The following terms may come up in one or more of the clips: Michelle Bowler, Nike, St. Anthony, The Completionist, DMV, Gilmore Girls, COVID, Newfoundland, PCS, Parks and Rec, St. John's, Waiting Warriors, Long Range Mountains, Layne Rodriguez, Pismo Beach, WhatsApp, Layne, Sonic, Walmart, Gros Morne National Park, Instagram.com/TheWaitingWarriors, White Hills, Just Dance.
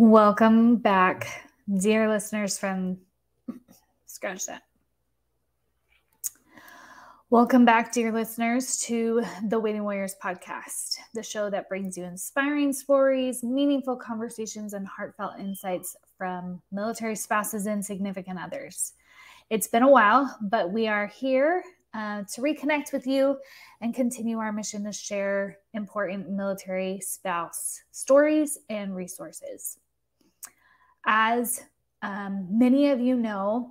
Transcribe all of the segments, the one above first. Welcome back, dear listeners from... Scratch that. Welcome back, dear listeners, to the Waiting Warriors podcast, the show that brings you inspiring stories, meaningful conversations, and heartfelt insights from military spouses and significant others. It's been a while, but we are here to reconnect with you and continue our mission to share important military spouse stories and resources. As many of you know,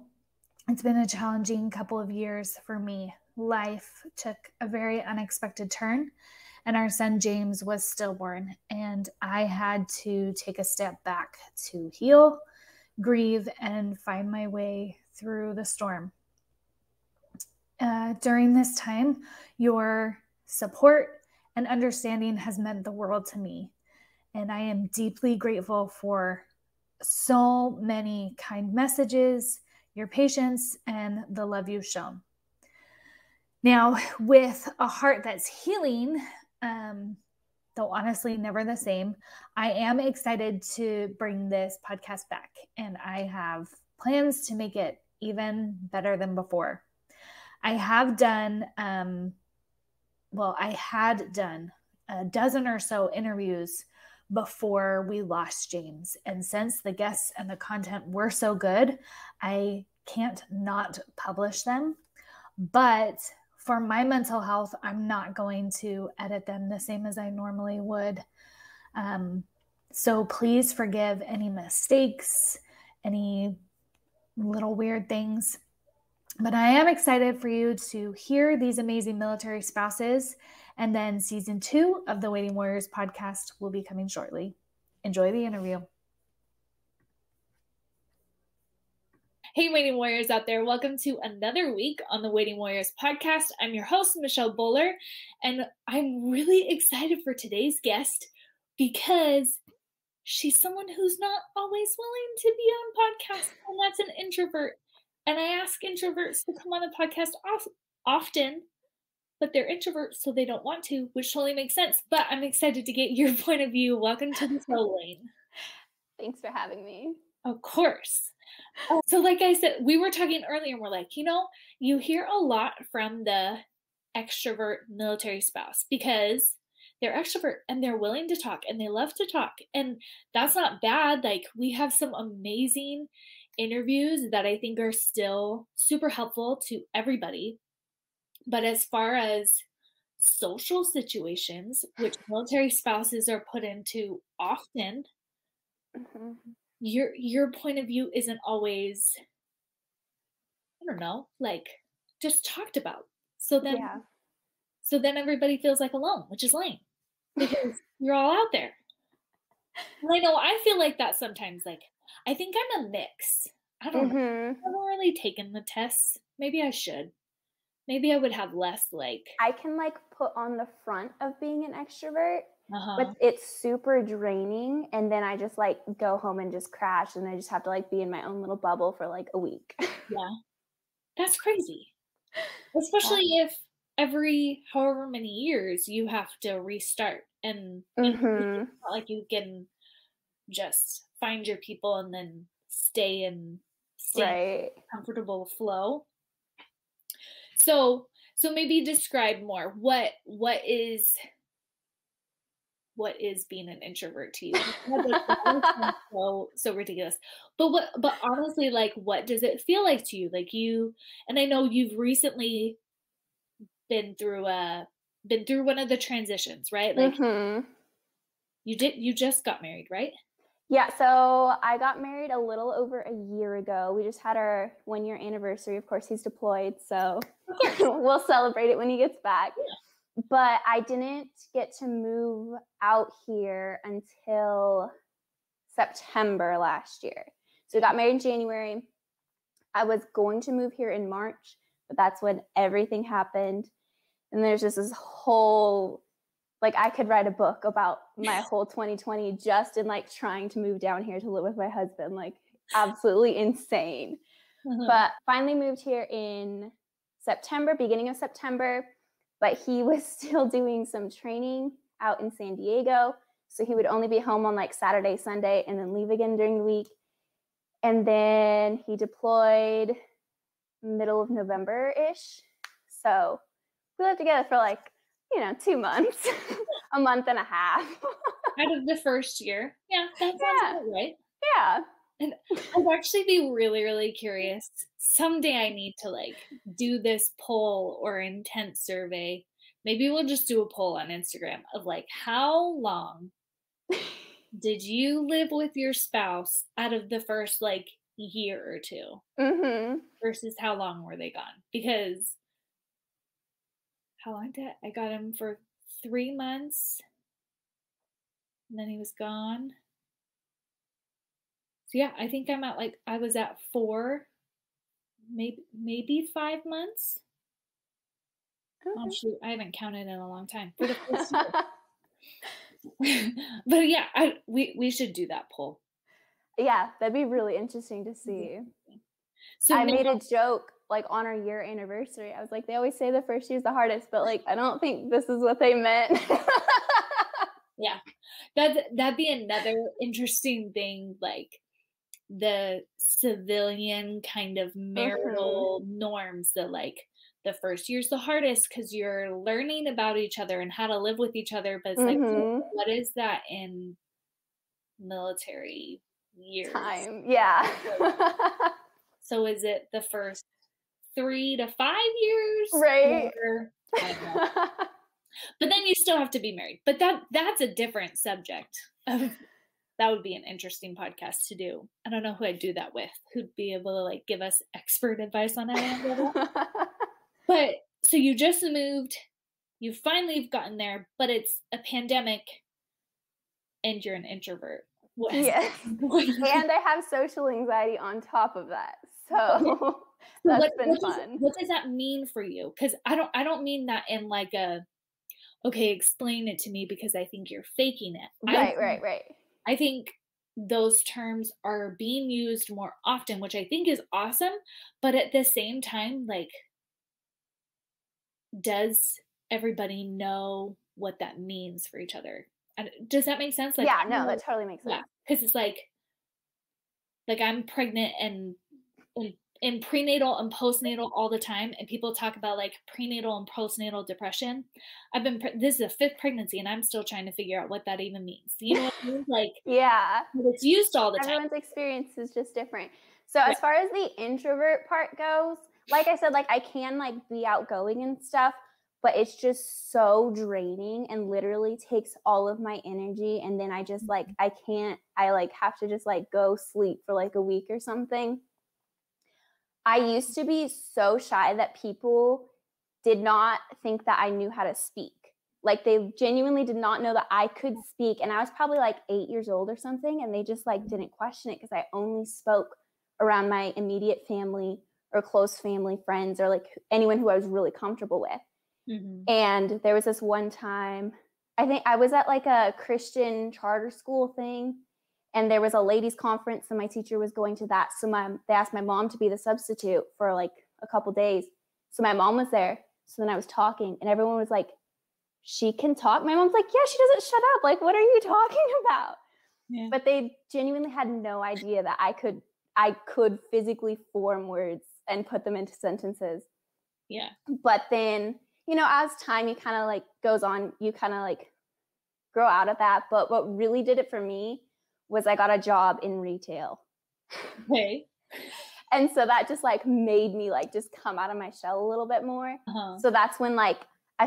it's been a challenging couple of years for me. Life took a very unexpected turn, and our son James was stillborn, and I had to take a step back to heal, grieve, and find my way through the storm. During this time, your support and understanding has meant the world to me, and I am deeply grateful for so many kind messages, your patience, and the love you've shown. Now, with a heart that's healing, though honestly never the same, I am excited to bring this podcast back, and I have plans to make it even better than before. I had done a dozen or so interviews before we lost James, and since the guests and the content were so good, I can't not publish them, but for my mental health, I'm not going to edit them the same as I normally would. So please forgive any mistakes, any little weird things. But I am excited for you to hear these amazing military spouses. And then season 2 of the Waiting Warriors podcast will be coming shortly. Enjoy the interview. Hey, Waiting Warriors out there. Welcome to another week on the Waiting Warriors podcast. I'm your host, Michelle Bowler, and I'm really excited for today's guest because she's someone who's not always willing to be on podcasts, and that's an introvert. And I ask introverts to come on the podcast often, but they're introverts, so they don't want to, which totally makes sense. But I'm excited to get your point of view. Welcome to the show, Layne. Thanks for having me. Of course. So like I said, we were talking earlier and we're like, you know, you hear a lot from the extrovert military spouse because they're extrovert and they're willing to talk and they love to talk. And that's not bad. Like, we have some amazing interviews that I think are still super helpful to everybody. But as far as social situations, which military spouses are put into often, mm-hmm. Your point of view isn't always, I don't know, like just talked about. So then everybody feels like alone, which is lame because you're all out there. And I know I feel like that sometimes. Like, I think I'm a mix. I don't know. I've never really taken the tests. Maybe I should. Maybe I would have less like. I can like put on the front of being an extrovert. But it's super draining, and then I just like go home and just crash, and I just have to like be in my own little bubble for like a week. Yeah, that's crazy. Especially if every however many years you have to restart, and it's not like you can just find your people and then stay in a comfortable flow. So maybe describe more. What is being an introvert to you? so ridiculous. But honestly, like, what does it feel like to you? Like, you, and I know you've recently been through one of the transitions, right? Like, you just got married, right? Yeah. So I got married a little over a year ago. We just had our 1-year anniversary. Of course, he's deployed, so we'll celebrate it when he gets back. Yeah. But I didn't get to move out here until September last year. So I got married in January. I was going to move here in March, but that's when everything happened. And there's just this whole, like, I could write a book about my whole 2020 just in like trying to move down here to live with my husband, like absolutely insane. But finally moved here in September, beginning of September. But he was still doing some training out in San Diego. So he would only be home on like Saturday, Sunday, and then leave again during the week. And then he deployed middle of November-ish. So we lived together for like, 2 months, a month and a half. Out of the first year. Yeah, that sounds about right. Yeah. And I'd actually be really, really curious. Someday I need to do this poll or intent survey. Maybe we'll just do a poll on Instagram of how long did you live with your spouse out of the first year or two versus how long were they gone? Because how long did I got him for 3 months and then he was gone. So yeah, I think I'm at I was at 4, maybe 5 months. Okay. Oh shoot, I haven't counted in a long time. For the first year. But yeah, we should do that poll. Yeah, that'd be really interesting to see. So I made a joke on our year anniversary. I was like, they always say the first year is the hardest, but I don't think this is what they meant. Yeah, that'd be another interesting thing, the civilian kind of marital norms that the first year's the hardest because you're learning about each other and how to live with each other. But it's what is that in military years? Time, yeah. So is it the first 3 to 5 years? Right. Or, I don't know. But then you still have to be married. But that's a different subject. That would be an interesting podcast to do. I don't know who I'd do that with, who'd be able to give us expert advice on that. But so you just moved, you finally have gotten there, but it's a pandemic and you're an introvert. Yes. And I have social anxiety on top of that. So that's been fun. What does that mean for you? Because I don't mean that in okay, explain it to me because I think you're faking it. Right. I think those terms are being used more often, which I think is awesome. But at the same time, does everybody know what that means for each other? Does that make sense? Yeah, no, that totally makes sense. Because it's like I'm pregnant and in prenatal and postnatal all the time. And people talk about prenatal and postnatal depression. This is a 5th pregnancy and I'm still trying to figure out what that even means. You know what I mean? Yeah. It's used all the time. Everyone's experience is just different. So as far as the introvert part goes, like I said, I can be outgoing and stuff, but it's just so draining and literally takes all of my energy. And then I just I can't, I have to just go sleep for a week or something. I used to be so shy that people did not think that I knew how to speak. They genuinely did not know that I could speak. And I was probably 8 years old or something. And they just didn't question it because I only spoke around my immediate family or close family friends or anyone who I was really comfortable with. Mm-hmm. And there was this one time, I think I was at a Christian charter school thing. And there was a ladies' conference, and my teacher was going to that. So they asked my mom to be the substitute for a couple days. So my mom was there. So then I was talking, and everyone was like, "She can talk." My mom's like, "Yeah, she doesn't shut up. What are you talking about?" Yeah. But they genuinely had no idea that I could physically form words and put them into sentences. Yeah. But then as time goes on, you grow out of that. But what really did it for me was I got a job in retail. Okay. And so that just made me just come out of my shell a little bit more. Uh-huh. So that's when I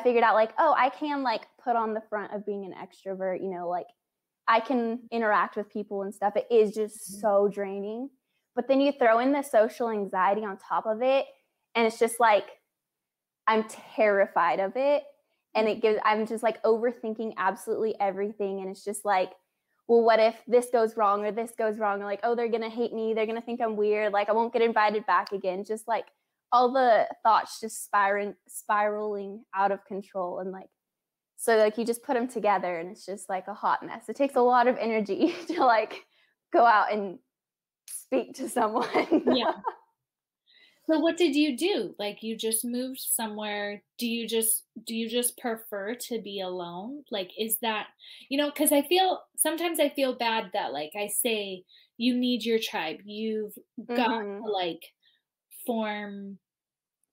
figured out oh, I can put on the front of being an extrovert, I can interact with people and stuff. It is just so draining. But then you throw in the social anxiety on top of it. And it's just I'm terrified of it. And I'm just overthinking absolutely everything. And it's just well, what if this goes wrong or this goes wrong? Or oh, they're going to hate me. They're going to think I'm weird. I won't get invited back again. Just all the thoughts just spiraling out of control. And so you just put them together and it's just a hot mess. It takes a lot of energy to go out and speak to someone. Yeah. So what did you do? Like, you just moved somewhere. Do you just prefer to be alone? Like, is that, you know, because sometimes I feel bad that, like, I say you need your tribe. You've got to, like, form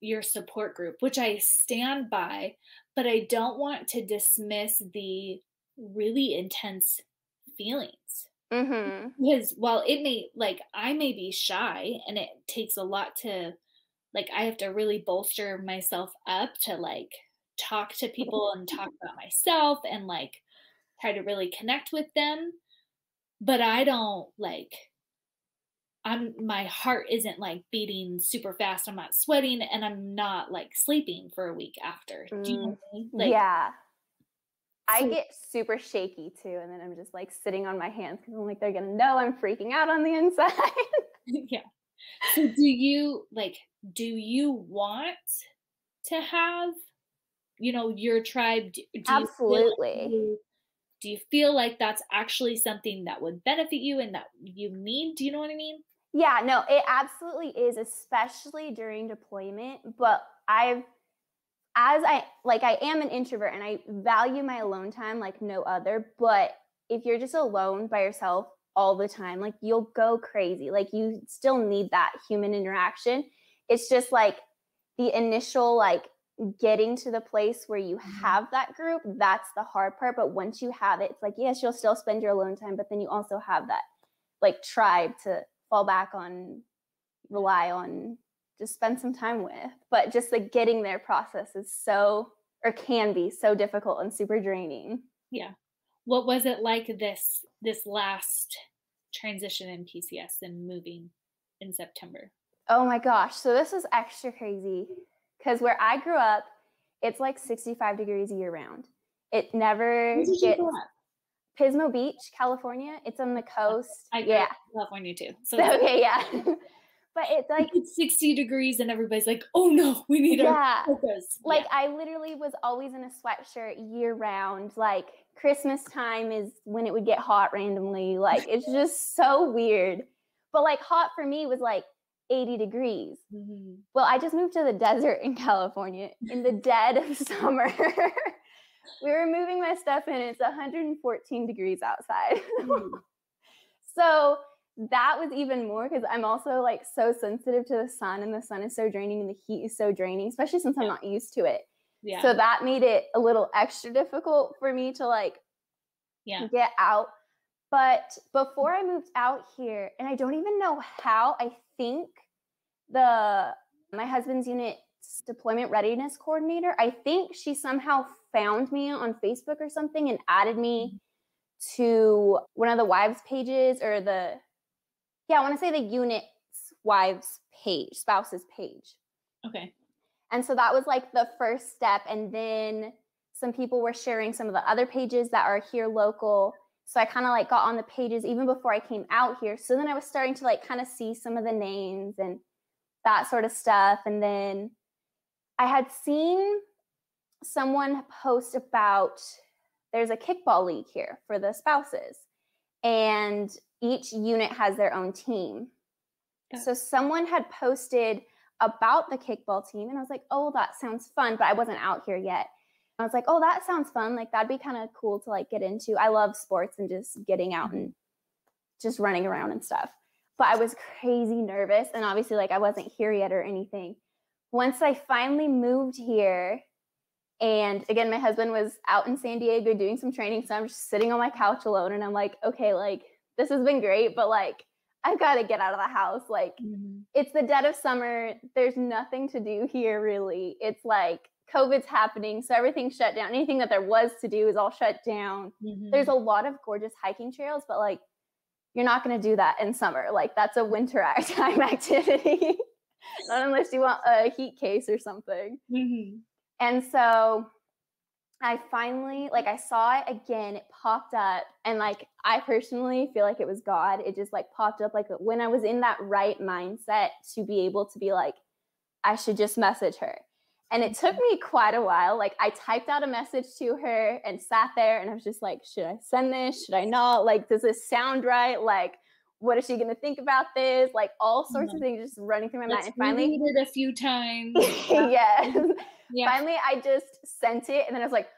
your support group, which I stand by, but I don't want to dismiss the really intense feelings. Mm-hmm. Because while it may, like, I may be shy, and it takes a lot to, like, I have to really bolster myself up to, like, talk to people and talk about myself and, like, try to really connect with them. But I don't, like, my heart isn't, like, beating super fast. I'm not sweating, and I'm not, like, sleeping for a week after. Do you know what I mean? Like, yeah. I get super shaky too, and then I'm just, like, sitting on my hands because I'm like, they're gonna know I'm freaking out on the inside. Yeah. So do you want to have, you know, your tribe? Absolutely. Do you feel like that's actually something that would benefit you and that you need? Do you know what I mean? Yeah, no, it absolutely is, especially during deployment. But I am an introvert and I value my alone time like no other, but if you're just alone by yourself all the time, like, you'll go crazy. Like, you still need that human interaction. It's just, like, the initial, like, getting to the place where you have that group, that's the hard part. But once you have it, it's like, yes, you'll still spend your alone time, but then you also have that, like, tribe to fall back on, rely on, just spend some time with. But just the getting there process is can be so difficult and super draining. Yeah. What was it like this last transition in PCS and moving in September? Oh my gosh. So this was extra crazy because where I grew up, it's like 65 degrees year round. It never gets. Pismo Beach, California. It's on the coast. I grew up in California too. So okay, yeah. But it's like it's 60 degrees and everybody's like, oh no, we need our focus. Like, I literally was always in a sweatshirt year round. Like, Christmas time is when it would get hot randomly. Like, it's just so weird. But, like, hot for me was like 80 degrees. Mm-hmm. Well, I just moved to the desert in California in the dead of summer. We were moving my stuff and it's 114 degrees outside. Mm-hmm. So that was even more because I'm also, like, so sensitive to the sun, and the sun is so draining and the heat is so draining, especially since I'm not used to it. Yeah. So that made it a little extra difficult for me to, like, get out. But before I moved out here, and I don't even know how, I think my husband's unit's deployment readiness coordinator, I think she somehow found me on Facebook or something and added me to one of the wives pages, or I want to say the unit's wives page, spouses page. Okay. And so that was, like, the first step. And then some people were sharing some of the other pages that are here local. So I kind of, like, got on the pages even before I came out here. So then I was starting to, like, kind of see some of the names and that sort of stuff. And then I had seen someone post about there's a kickball league here for the spouses. And each unit has their own team. Okay. So someone had posted about the kickball team, and I was like, oh, that sounds fun, but I wasn't out here yet. I was like, oh, that sounds fun. Like, that'd be kind of cool to, like, get into. I love sports and just getting out and just running around and stuff. But I was crazy nervous, and obviously, like, I wasn't here yet or anything. Once I finally moved here, and again, my husband was out in San Diego doing some training, so I'm just sitting on my couch alone, and I'm like, okay, like, this has been great, but, like, I've got to get out of the house. Like, It's the dead of summer. There's nothing to do here, really. It's like COVID's happening, so everything's shut down. Anything that there was to do is all shut down. Mm-hmm. There's a lot of gorgeous hiking trails, but, like, you're not going to do that in summer. Like, that's a winter time activity, not unless you want a heat case or something. Mm-hmm. And so I finally, like, I saw it again, it popped up, and, like, I personally feel like it was God. It just, like, popped up, like, when I was in that right mindset to be able to be like, I should just message her. And it took me quite a while. Like, I typed out a message to her and sat there, and I was just like, should I send this? Should I not? Like, does this sound right? Like, what is she going to think about this? Like all sorts of things just running through my mind. And finally, read it a few times. Finally, I just sent it. And then I was like,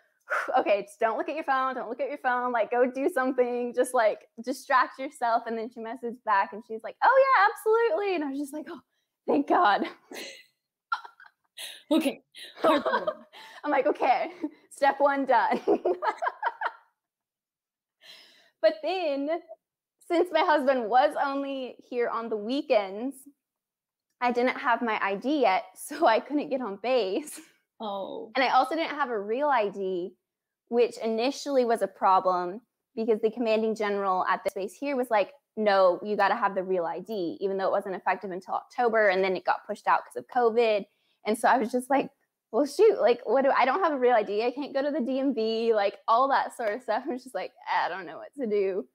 okay, just don't look at your phone. Don't look at your phone. Like, go do something. Just like distract yourself. And then she messaged back and she's like, oh yeah, absolutely. And I was just like, oh, thank God. Okay. I'm like, okay, step one done. But then, since my husband was only here on the weekends, I didn't have my ID yet, so I couldn't get on base. Oh. And I also didn't have a real ID, which initially was a problem because the commanding general at the base here was like, no, you got to have the real ID, even though it wasn't effective until October. And then it got pushed out because of COVID. And so I was just like, well, shoot, like, what do I don't have a real ID. I can't go to the DMV, like all that sort of stuff. I was just like, I don't know what to do.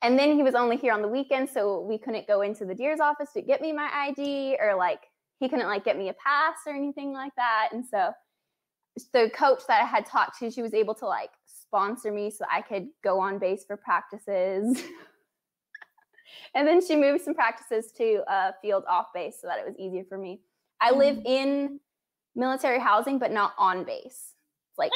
And then he was only here on the weekend, so we couldn't go into the DEER's office to get me my ID, or like he couldn't like get me a pass or anything like that. And so the coach that I had talked to, she was able to like sponsor me so I could go on base for practices. And then she moved some practices to field off base so that it was easier for me. I live in military housing, but not on base. It's like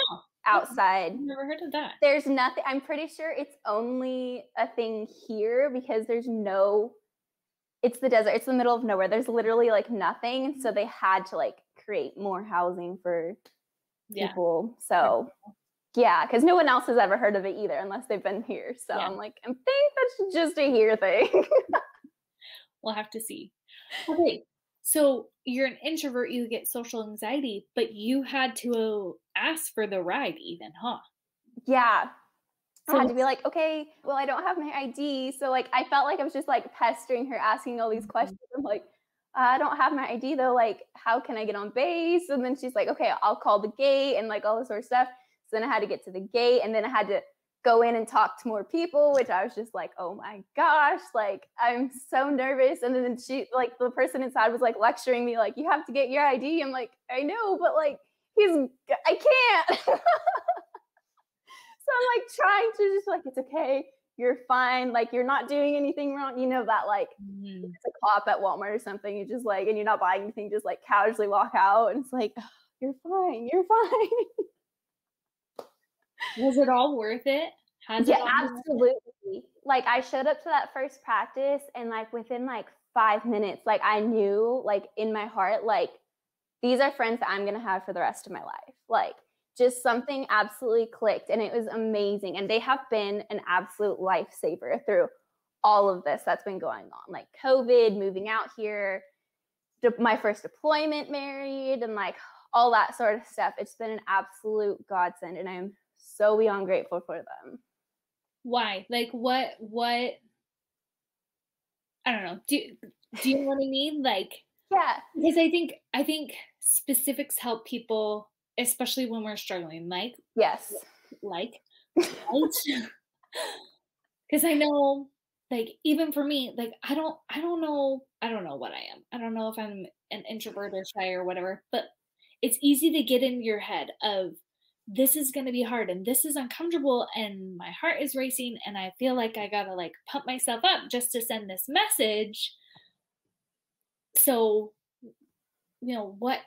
outside. I've never heard of that. There's nothing. I'm pretty sure it's only a thing here because there's no, it's the desert. It's the middle of nowhere. There's literally like nothing. So they had to like create more housing for people. So yeah, because no one else has ever heard of it either unless they've been here. So I'm like, I think that's just a here thing. We'll have to see. Okay. So you're an introvert, you get social anxiety, but you had to ask for the ride even, huh? Yeah. So I had to be like, okay, well, I don't have my ID. So like, I felt like I was just like pestering her, asking all these questions. I'm like, I don't have my ID though. Like, how can I get on base? And then she's like, okay, I'll call the gate and like all this sort of stuff. So then I had to get to the gate and then I had to go in and talk to more people, which I was just like, oh my gosh, like I'm so nervous. And then she, like the person inside was like lecturing me, like you have to get your ID. I'm like, I know, but like I can't. So I'm like trying to just like, it's okay. You're fine. Like you're not doing anything wrong. You know that like it's a cop at Walmart or something. You just like, and you're not buying anything, just like casually walk out. And it's like, oh, you're fine. You're fine. Was it all worth it? Yeah, absolutely. Like I showed up to that first practice and like within like 5 minutes, like I knew like in my heart, like these are friends that I'm going to have for the rest of my life. Like just something absolutely clicked and it was amazing. And they have been an absolute lifesaver through all of this that's been going on. Like COVID, moving out here, my first deployment married and like all that sort of stuff. It's been an absolute godsend and I'm so beyond grateful for them. Why? Like what, I don't know. Do you know what I mean? Like, yeah, because I think specifics help people, especially when we're struggling. Like, yes. Like, right? Cause I know like, even for me, like, I don't know what I am. I don't know if I'm an introvert or shy or whatever, but it's easy to get in your head of, this is going to be hard and this is uncomfortable and my heart is racing and I feel like I got to like pump myself up just to send this message. So, you know what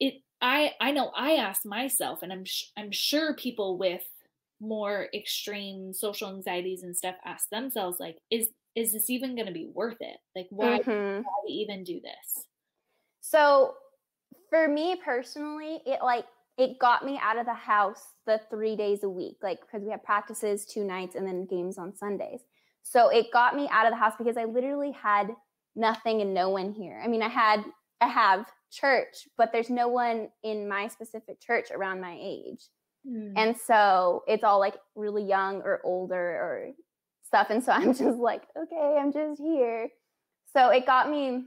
it, I know I asked myself and I'm sure people with more extreme social anxieties and stuff ask themselves like, is this even going to be worth it? Like why even do this? So for me personally, it got me out of the house the 3 days a week, like because we had practices 2 nights and then games on Sundays. So it got me out of the house because I literally had nothing and no one here. I mean, I have church, but there's no one in my specific church around my age. And so it's all like really young or older or stuff. And so I'm just like, okay, I'm just here. So it got me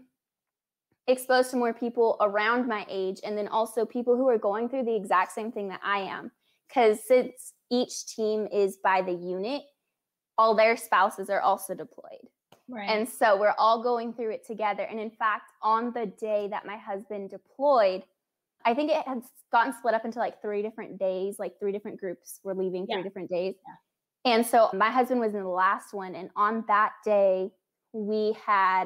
exposed to more people around my age and then also people who are going through the exact same thing that I am. Because since each team is by the unit, all their spouses are also deployed. Right. And so we're all going through it together. And in fact, on the day that my husband deployed, I think it had gotten split up into like 3 different days, like 3 different groups were leaving 3 different days. Yeah. And so my husband was in the last one. And on that day, we had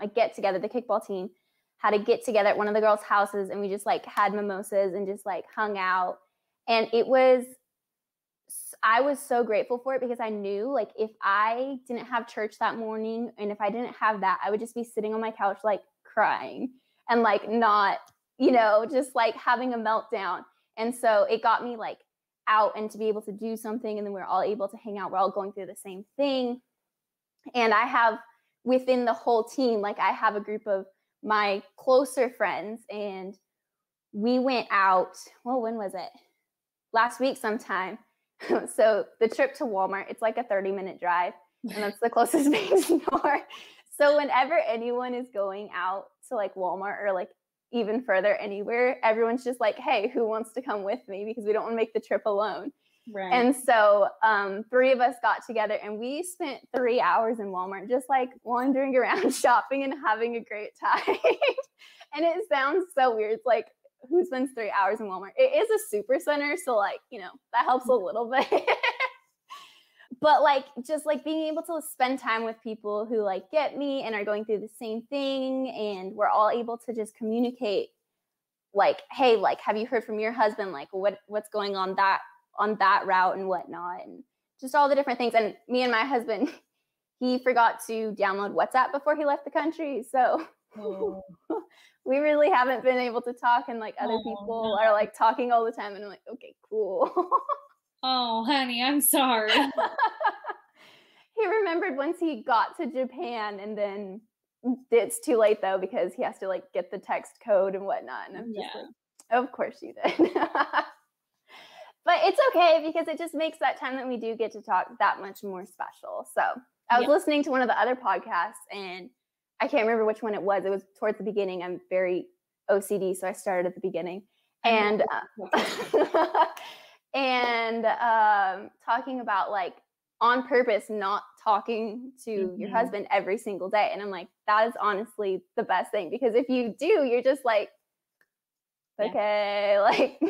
a get together, the kickball team had a get together at one of the girls' houses, and we just like had mimosas and just like hung out. And it was, I was so grateful for it, because I knew like if I didn't have church that morning and if I didn't have that, I would just be sitting on my couch like crying and like not, you know, just like having a meltdown. And so it got me like out and to be able to do something. And then we're all able to hang out. We're all going through the same thing. And I have within the whole team, like I have a group of my closer friends, and we went out, well, when was it? Last week sometime. So the trip to Walmart, it's like a 30-minute drive, and that's the closest Bangs North. So whenever anyone is going out to like Walmart or like even further anywhere, everyone's just like, hey, who wants to come with me? Because we don't want to make the trip alone. Right. And so three of us got together, and we spent 3 hours in Walmart just like wandering around shopping and having a great time. And it sounds so weird. It's like, who spends 3 hours in Walmart? It is a super center, so like, you know, that helps a little bit. But like, just like being able to spend time with people who like get me and are going through the same thing, and we're all able to just communicate like, hey, like, have you heard from your husband? Like, what's going on that route and whatnot, and just all the different things. And me and my husband, he forgot to download WhatsApp before he left the country, so we really haven't been able to talk, and like other people are like talking all the time, and I'm like, okay, cool. Oh, honey, I'm sorry. He remembered once he got to Japan, and then it's too late though, because he has to like get the text code and whatnot, and I'm just like, of course you did. But it's okay, because it just makes that time that we do get to talk that much more special. So I was listening to one of the other podcasts, and I can't remember which one it was. It was towards the beginning. I'm very OCD, so I started at the beginning. And talking about like on purpose not talking to your husband every single day. And I'm like, that is honestly the best thing, because if you do, you're just like, okay, like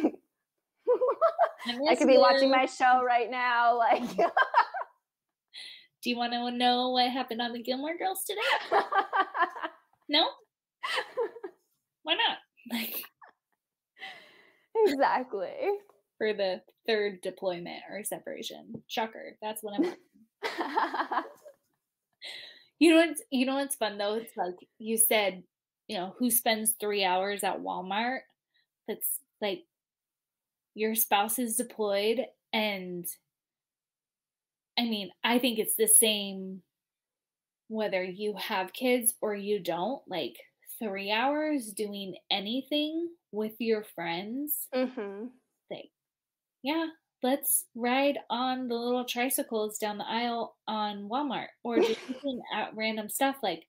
I could be watching my show right now. Like, do you want to know what happened on the Gilmore Girls today? No? Why not? Like, exactly. For the third deployment or separation. Shocker. That's what I'm You know what's fun though? It's like you said, you know, who spends 3 hours at Walmart? That's like your spouse is deployed, and I mean, I think it's the same whether you have kids or you don't. Like 3 hours doing anything with your friends. Like, yeah, let's ride on the little tricycles down the aisle on Walmart, or just looking at random stuff. Like,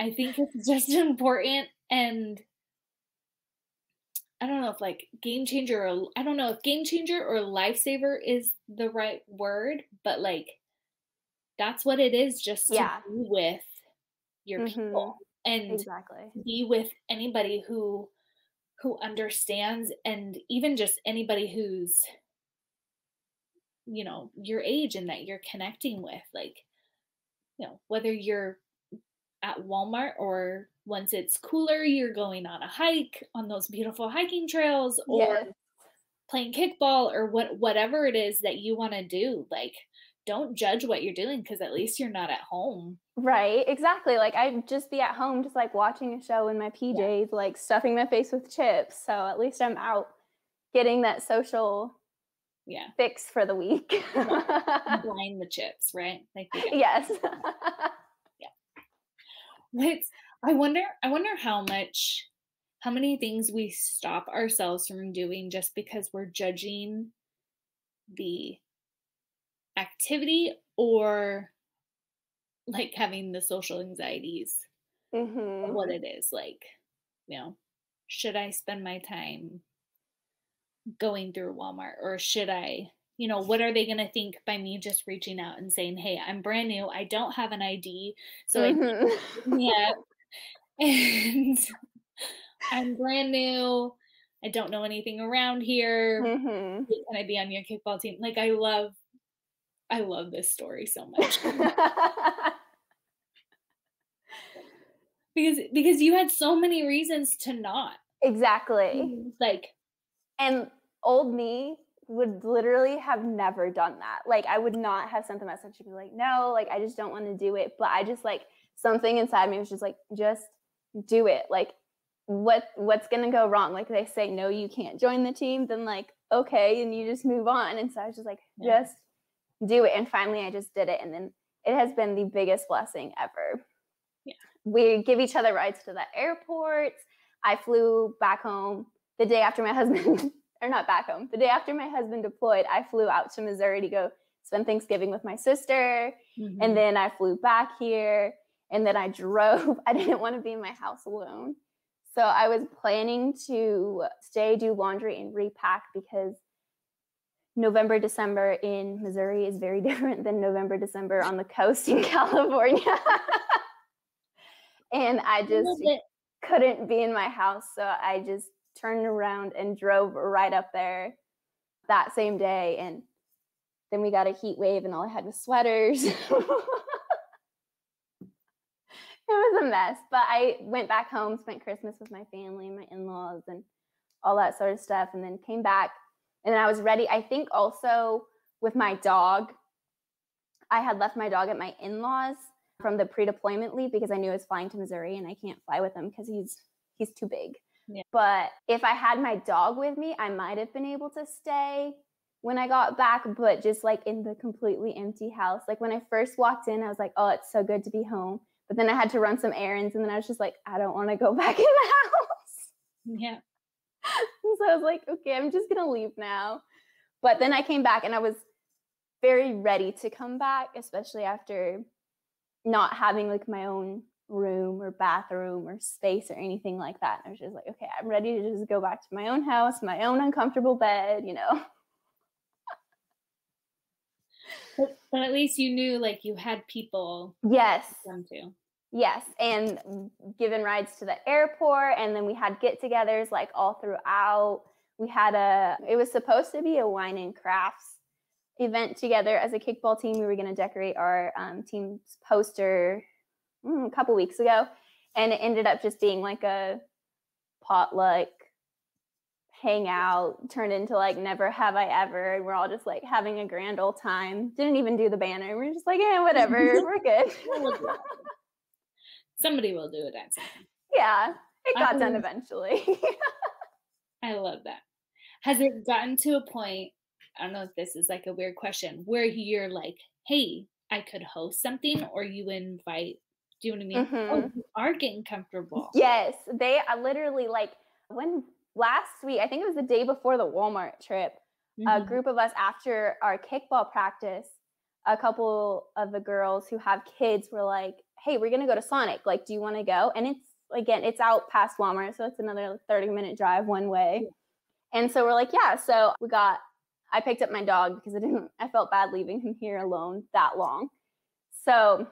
I think it's just important, and I don't know if like game changer, or I don't know if game changer or lifesaver is the right word, but like that's what it is, just to be with your people, and be with anybody who understands, and even just anybody who's, you know, your age and that you're connecting with, like, you know, whether you're at Walmart or once it's cooler, you're going on a hike on those beautiful hiking trails, or playing kickball, or whatever it is that you want to do. Like, don't judge what you're doing, because at least you're not at home. Right, exactly. Like, I'd just be at home just like watching a show in my PJs, like stuffing my face with chips. So at least I'm out getting that social fix for the week. Blind the chips, right? Like, yes. It's, I wonder how many things we stop ourselves from doing just because we're judging the activity, or like having the social anxieties of what it is. Like, you know, should I spend my time going through Walmart, or should I, you know, what are they going to think by me just reaching out and saying, hey, I'm brand new, I don't have an ID, so and I'm brand new, I don't know anything around here, can I be on your kickball team? Like, I love this story so much. Because you had so many reasons to not. Exactly. Like, and old me would literally have never done that. Like, I would not have sent the message to be like, no, like, I just don't want to do it. But I just, like, something inside me was just like, just do it. Like, what's gonna go wrong? Like, they say, no, you can't join the team, then, like, okay, and you just move on. And so I was just like, just do it. And finally I just did it. And then it has been the biggest blessing ever. Yeah. We give each other rides to the airport. I flew back home the day after my husband or not back home. The day after my husband deployed, I flew out to Missouri to go spend Thanksgiving with my sister. Mm-hmm. And then I flew back here, and then I drove. I didn't want to be in my house alone. So I was planning to stay, do laundry, and repack, because November, December in Missouri is very different than November, December on the coast in California. And I just couldn't be in my house. So I just turned around and drove right up there that same day. And then we got a heat wave, and all I had was sweaters. It was a mess. But I went back home, spent Christmas with my family, my in-laws, and all that sort of stuff. And then came back. And then I was ready. I think also with my dog, I had left my dog at my in-laws from the pre-deployment leave, because I knew I was flying to Missouri and I can't fly with him because he's too big. Yeah. But if I had my dog with me, I might have been able to stay when I got back, but just like in the completely empty house. Like, when I first walked in, I was like, oh, it's so good to be home. But then I had to run some errands, and then I was just like, I don't want to go back in the house. Yeah. So I was like, okay, I'm just going to leave now. But then I came back, and I was very ready to come back, especially after not having like my own room or bathroom or space or anything like that. And I was just like, okay, I'm ready to just go back to my own house, my own uncomfortable bed, you know. But at least you knew, like, you had people. Yes. To come to. Yes, and given rides to the airport, and then we had get-togethers like all throughout. We had it was supposed to be a wine and crafts event together as a kickball team. We were going to decorate our team's poster a couple weeks ago, and it ended up just being like a potluck hangout, turned into like never have I ever, and we're all just like having a grand old time. Didn't even do the banner. We're just like, yeah, whatever, we're good. Somebody will do it at some point. Yeah, it got done eventually. I love that. Has it gotten to a point, I don't know if this is like a weird question, where you're like, hey, I could host something, or you invite, do you know what I mean? Mm-hmm. Oh, you are getting comfortable. Yes, they are literally like, when last week, I think it was the day before the Walmart trip, mm-hmm. a group of us after our kickball practice, a couple of the girls who have kids were like, hey, we're going to go to Sonic. Like, do you want to go? And it's, again, it's out past Walmart. So it's another 30-minute drive one way. And so we're like, yeah. So I picked up my dog because I felt bad leaving him here alone that long. So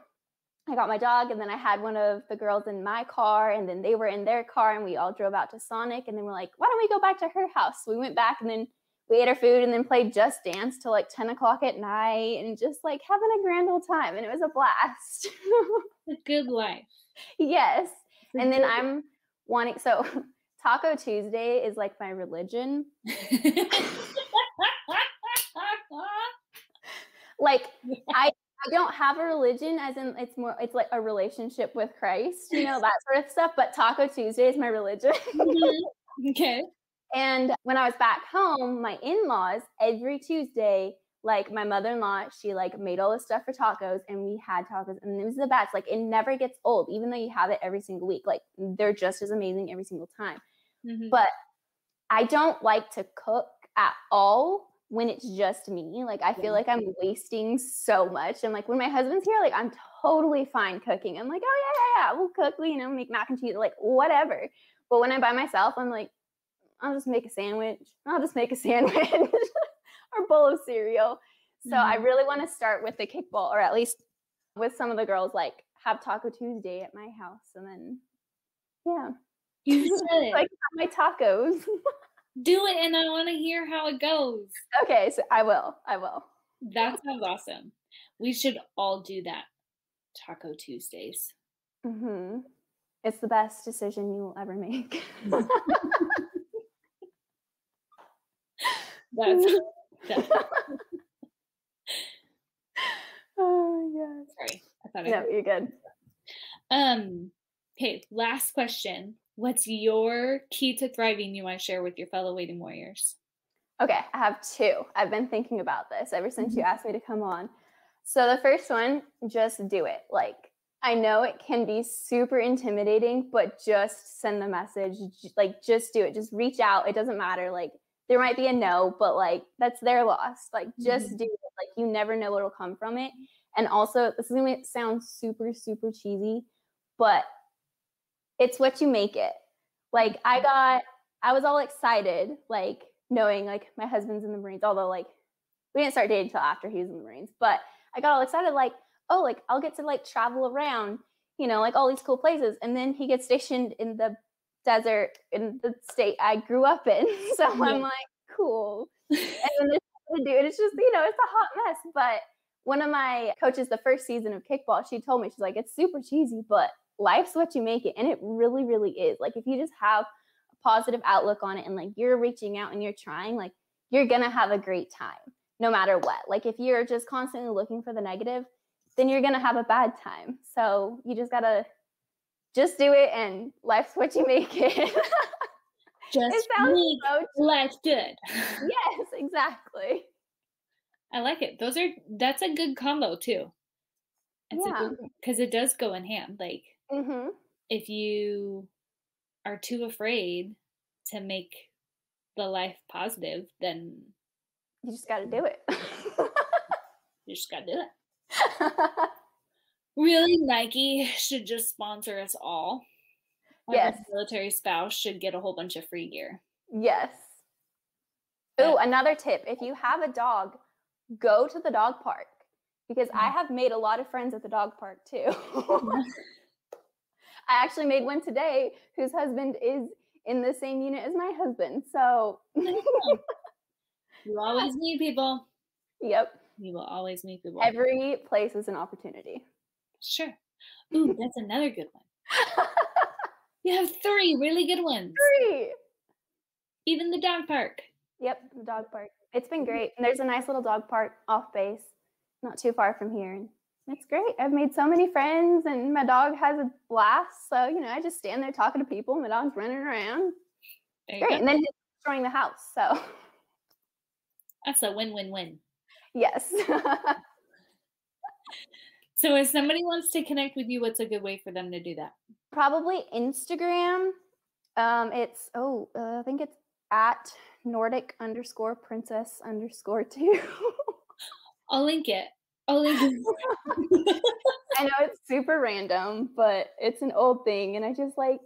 I got my dog, and then I had one of the girls in my car, and then they were in their car, and we all drove out to Sonic. And then we're like, why don't we go back to her house? So we went back, and then we ate our food, and then played Just Dance till like 10 o'clock at night, and just like having a grand old time. And it was a blast. A good life. Yes. And then I'm wanting, so Taco Tuesday is like my religion. Like, I don't have a religion, as in it's like a relationship with Christ, you know, that sort of stuff. But Taco Tuesday is my religion. Mm-hmm. Okay. And when I was back home, my in-laws, every Tuesday, like my mother-in-law, she like made all this stuff for tacos, and we had tacos, and it was the best. Like, it never gets old, even though you have it every single week. Like, they're just as amazing every single time. Mm-hmm. But I don't like to cook at all when it's just me. Like, I feel like I'm wasting so much. And like, when my husband's here, like, I'm totally fine cooking. I'm like, oh yeah, we'll cook, you know, make mac and cheese, like whatever. But when I'm by myself, I'm like, I'll just make a sandwich or bowl of cereal. So I really want to start with the kickball, or at least with some of the girls, like have Taco Tuesday at my house. And then, yeah, you should. Like, have my tacos. Do it. And I want to hear how it goes. Okay. So I will. That sounds awesome. We should all do that. Taco Tuesdays. Mm-hmm. It's the best decision you will ever make. That's oh yeah. Sorry. I thought no, you're good. Okay, last question. What's your key to thriving you want to share with your fellow Waiting Warriors? Okay, I have two. I've been thinking about this ever since you asked me to come on. So the first one, just do it. Like, I know it can be super intimidating, but just send the message. Like, just do it. Just reach out. It doesn't matter. Like, there might be a no, but like, that's their loss. Like, just do it. Like, you never know what'll come from it. And also, this is going to sound super, super cheesy, but it's what you make it. Like, I was all excited, like, knowing like my husband's in the Marines, although like we didn't start dating until after he was in the Marines, but I got all excited, like, oh, like I'll get to like travel around, you know, like all these cool places. And then he gets stationed in the desert in the state I grew up in. So I'm like, cool. And then this dude, it's just, you know, it's a hot mess. But one of my coaches, the first season of kickball, she told me, she's like, it's super cheesy, but life's what you make it. And it really, really is. Like, if you just have positive outlook on it and like you're reaching out and you're trying, like you're gonna have a great time no matter what. Like, if you're just constantly looking for the negative, then you're gonna have a bad time. So you just gotta just do it, and life's what you make it. Just it sounds make so life good. Yes, exactly. I like it. Those are, that's a good combo too. It's because it does go in hand. Like, if you are too afraid to make the life positive, then you just got to do it. You just got to do it. Really, Nike should just sponsor us all. Yes. Our military spouse should get a whole bunch of free gear. Yes. Oh, another tip. If you have a dog, go to the dog park, because I have made a lot of friends at the dog park too. I actually made one today whose husband is in the same unit as my husband. So you always need people. Yep. You will always need people. Every place is an opportunity. Sure. Ooh, that's another good one. You have three really good ones. Three. Even the dog park. Yep, the dog park. It's been great. And there's a nice little dog park off base, not too far from here. It's great. I've made so many friends, and my dog has a blast. So, you know, I just stand there talking to people. My dog's running around. Great. And then he's destroying the house. So that's a win-win-win. Yes. So if somebody wants to connect with you, what's a good way for them to do that? Probably Instagram. It's, I think it's at Nordic_princess_2. I'll link it. I know it's super random, but it's an old thing, and I just like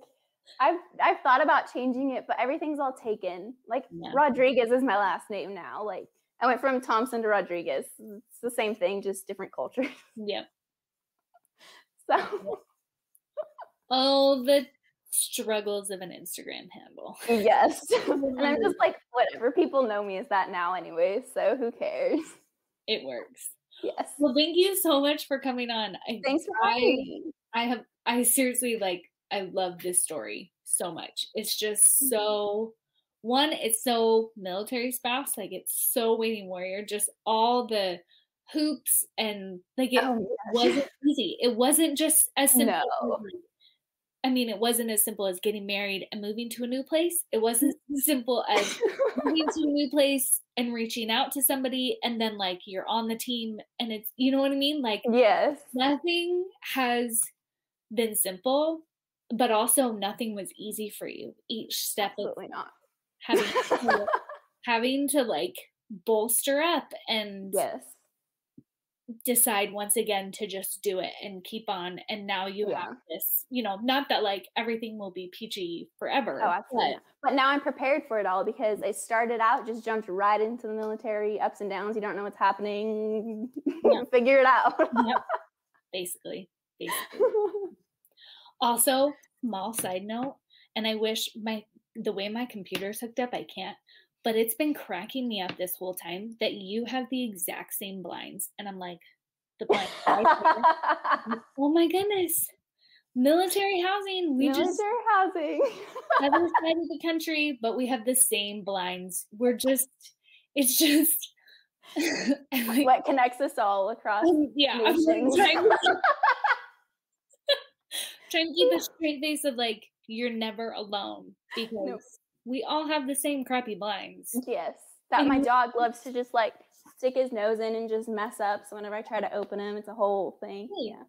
I've thought about changing it, but everything's all taken. Like, Rodriguez is my last name now. Like, I went from Thompson to Rodriguez. It's the same thing, just different culture. Yeah. So all the struggles of an Instagram handle. Yes. And I'm just like, whatever, people know me as that now anyway, so who cares? It works. Yes. Well, thank you so much for coming on. Thanks for having me. I seriously, like, I love this story so much. It's just so, one, it's so military spouse, like it's so Waiting Warrior, just all the hoops, and like it wasn't easy. It wasn't just as simple. No. I mean, it wasn't as simple as getting married and moving to a new place. It wasn't as simple as moving to a new place and reaching out to somebody, and then like you're on the team, and it's, you know what I mean? Like, yes, nothing has been simple, but also nothing was easy for you. Each step of not having to like bolster up and decide once again to just do it and keep on. And now you have this, you know, not that like everything will be peachy forever. Oh, absolutely. But now I'm prepared for it all, because I started out, just jumped right into the military, ups and downs. You don't know what's happening. Figure it out. Basically. Also, small side note, and I wish the way my computer's hooked up, I can't, but it's been cracking me up this whole time that you have the exact same blinds. And I'm like, the blind. Oh my goodness. Military housing. Military housing. Other side of the country, but we have the same blinds. We're just, it's just. Like, what connects us all across? Yeah. I'm trying to keep a straight face of like, you're never alone because we all have the same crappy blinds. Yes. That my dog loves to just like stick his nose in and just mess up. So whenever I try to open him, it's a whole thing. Hey, yeah.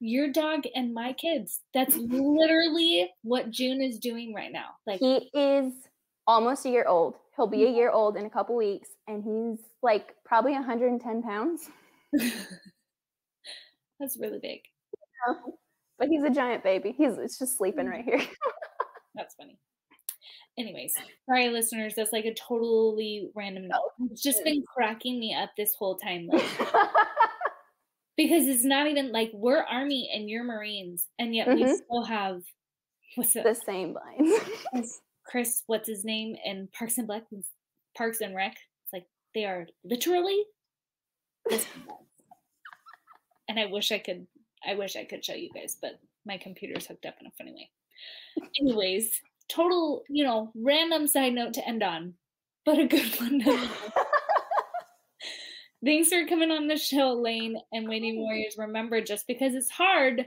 Your dog and my kids. That's literally what June is doing right now. Like he is almost a year old. He'll be a year old in a couple weeks, and he's like probably 110 pounds. That's really big. Yeah. But he's a giant baby. It's just sleeping right here. That's funny. Anyways, sorry, listeners. That's like a totally random note. It's just been cracking me up this whole time. Like, because it's not even like we're Army and you're Marines, and yet we still have the same blinds. Chris, what's his name, and Parks and Rec. It's like they are literally the same blinds. And I wish I could show you guys, but my computer's hooked up in a funny way. Anyways, total, random side note to end on, but a good one. Thanks for coming on the show, Layne and Waiting Warriors. Remember, just because it's hard,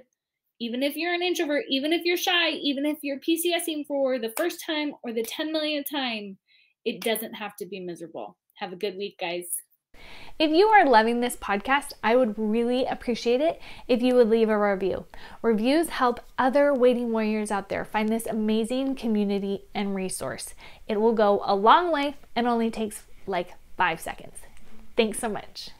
even if you're an introvert, even if you're shy, even if you're PCSing for the first time or the 10 millionth time, it doesn't have to be miserable. Have a good week, guys. If you are loving this podcast, I would really appreciate it if you would leave a review. Reviews help other Waiting Warriors out there find this amazing community and resource. It will go a long way and only takes like 5 seconds. Thanks so much.